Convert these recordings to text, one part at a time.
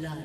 blood.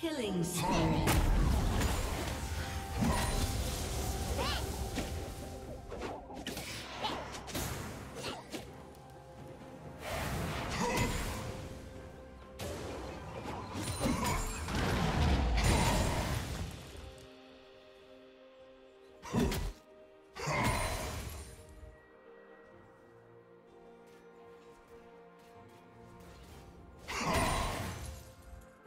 Killing spirit.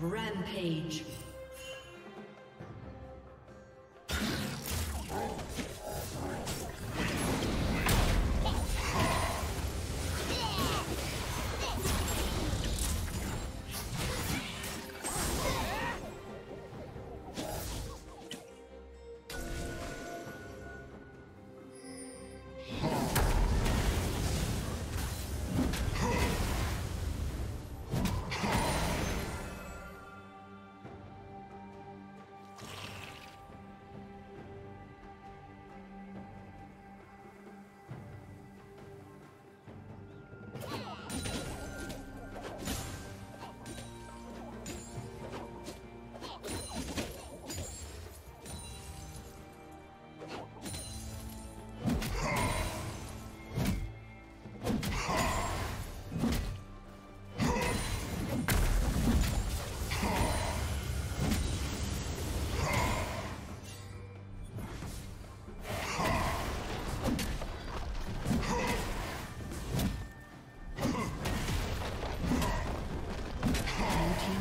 Rampage.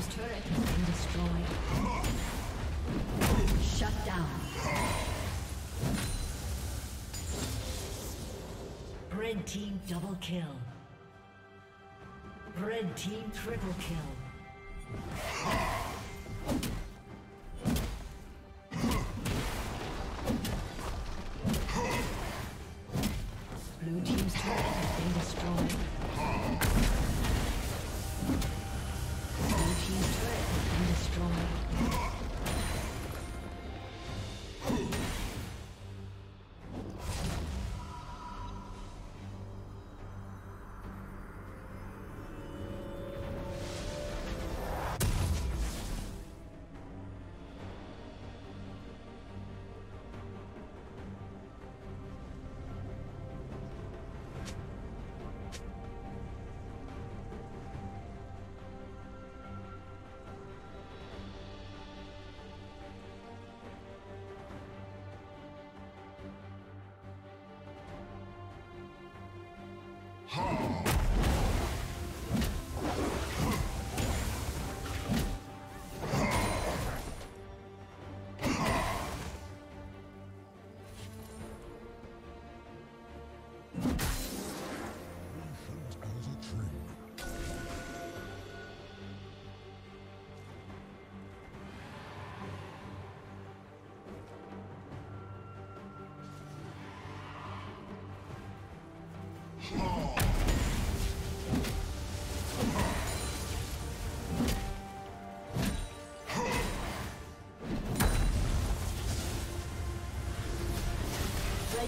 Team's turret has been destroyed. Shut down. Red team double kill. Red team triple kill. Blue team's turret has been destroyed. Blue team's turret has been destroyed. The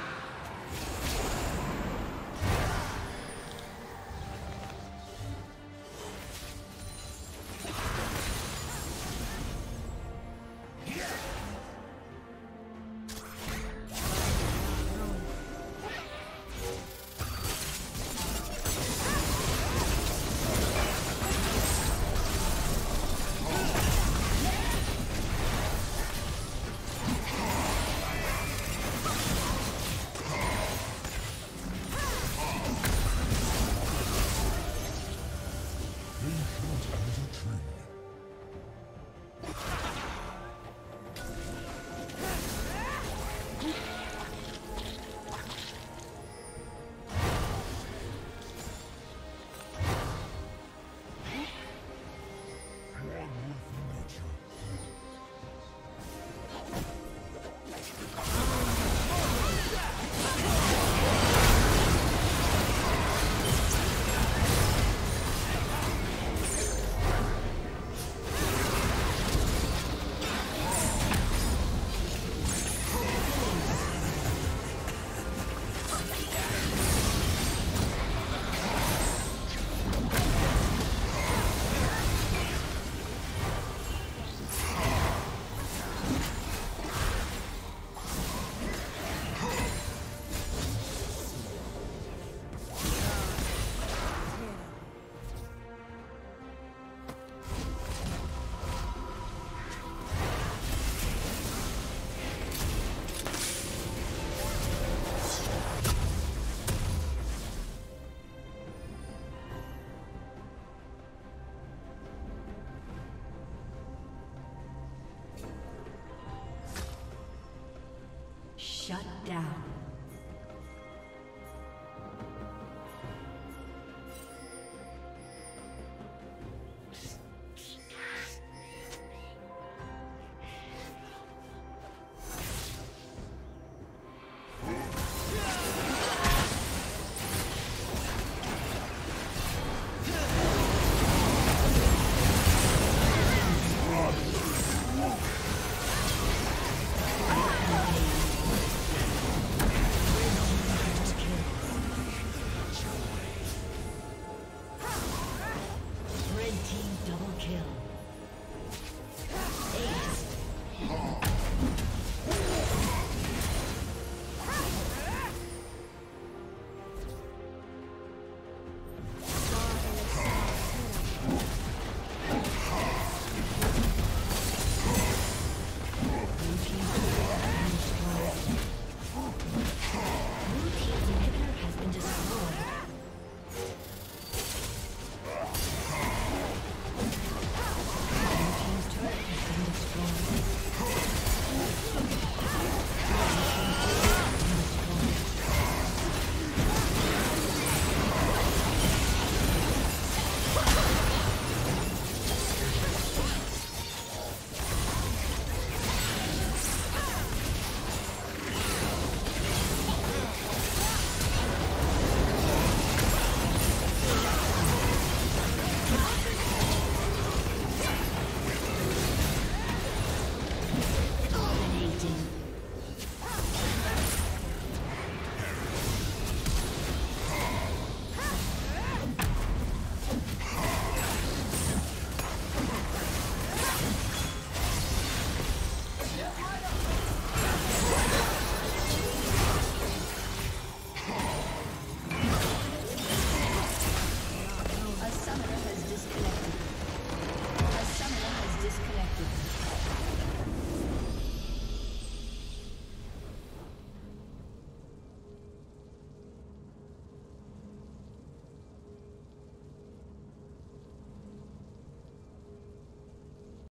Shut down.